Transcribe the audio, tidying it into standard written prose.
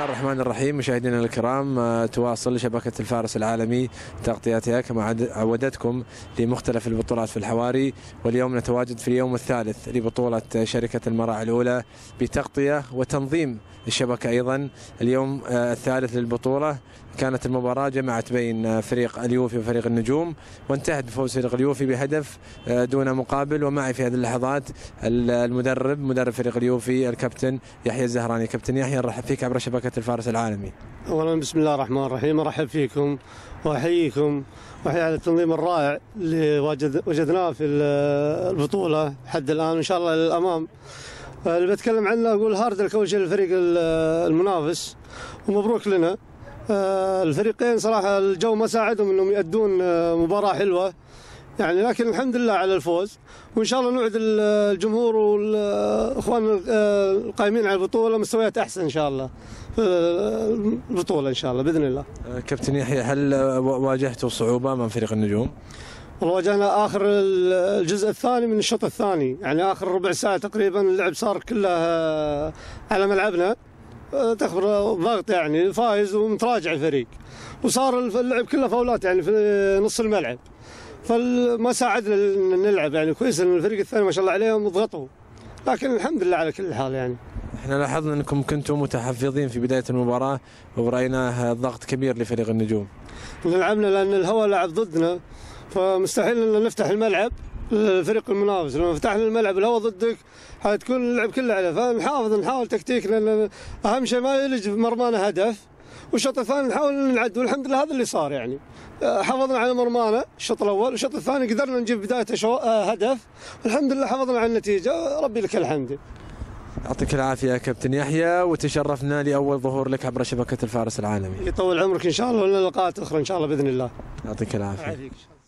الرحمن الرحيم. مشاهدينا الكرام، تواصل شبكة الفارس العالمي تغطياتها كما عودتكم لمختلف البطولات في الحواري، واليوم نتواجد في اليوم الثالث لبطولة شركة المراعي الأولى بتغطية وتنظيم الشبكة. أيضا اليوم الثالث للبطولة، كانت المباراة جمعت بين فريق اليوفي وفريق النجوم، وانتهت بفوز فريق اليوفي بهدف دون مقابل. ومعي في هذه اللحظات مدرب فريق اليوفي الكابتن يحيى الزهراني. كابتن يحيى، نرحب فيك عبر شبكة الفارس العالمي. اولا بسم الله الرحمن الرحيم، ارحب فيكم واحييكم واحيي على التنظيم الرائع اللي وجدناه في البطولة حد الآن، وان شاء الله للأمام. اللي بتكلم عنه اقول هارد لك اول شيء للفريق المنافس، ومبروك لنا. الفريقين صراحة الجو ما ساعدهم انهم يؤدون مباراة حلوة يعني، لكن الحمد لله على الفوز، وان شاء الله نوعد الجمهور والاخوان القائمين على البطولة مستويات احسن ان شاء الله في البطولة ان شاء الله باذن الله. كابتن يحيى، هل واجهتوا صعوبة من فريق النجوم؟ والله واجهنا اخر الجزء الثاني من الشوط الثاني، يعني اخر ربع ساعة تقريبا اللعب صار كله على ملعبنا، تخبر ضغط يعني فايز ومتراجع الفريق، وصار اللعب كله فاولات يعني في نص الملعب، فما ساعدنا نلعب يعني كويس. ان الفريق الثاني ما شاء الله عليهم ضغطوا، لكن الحمد لله على كل حال يعني. احنا لاحظنا انكم كنتم متحفظين في بدايه المباراه، وراينا ضغط كبير لفريق النجوم. لعبنا لان الهواء لعب ضدنا، فمستحيل ان نفتح الملعب الفريق المنافس. لما فتحنا الملعب الهواء ضدك حتكون اللعب كله عليه، فنحافظ نحاول تكتيكنا لان اهم شيء ما يلج في مرمانا هدف، والشوط الثاني نحاول نعد، والحمد لله هذا اللي صار يعني. حافظنا على مرمانا الشوط الاول، والشوط الثاني قدرنا نجيب بدايه هدف، والحمد لله حافظنا على النتيجه، ربي لك الحمد. يعطيك العافيه كابتن يحيى، وتشرفنا لاول ظهور لك عبر شبكه الفارس العالمي. يطول عمرك ان شاء الله، ولنا لقاءات اخرى ان شاء الله باذن الله. يعطيك العافيه.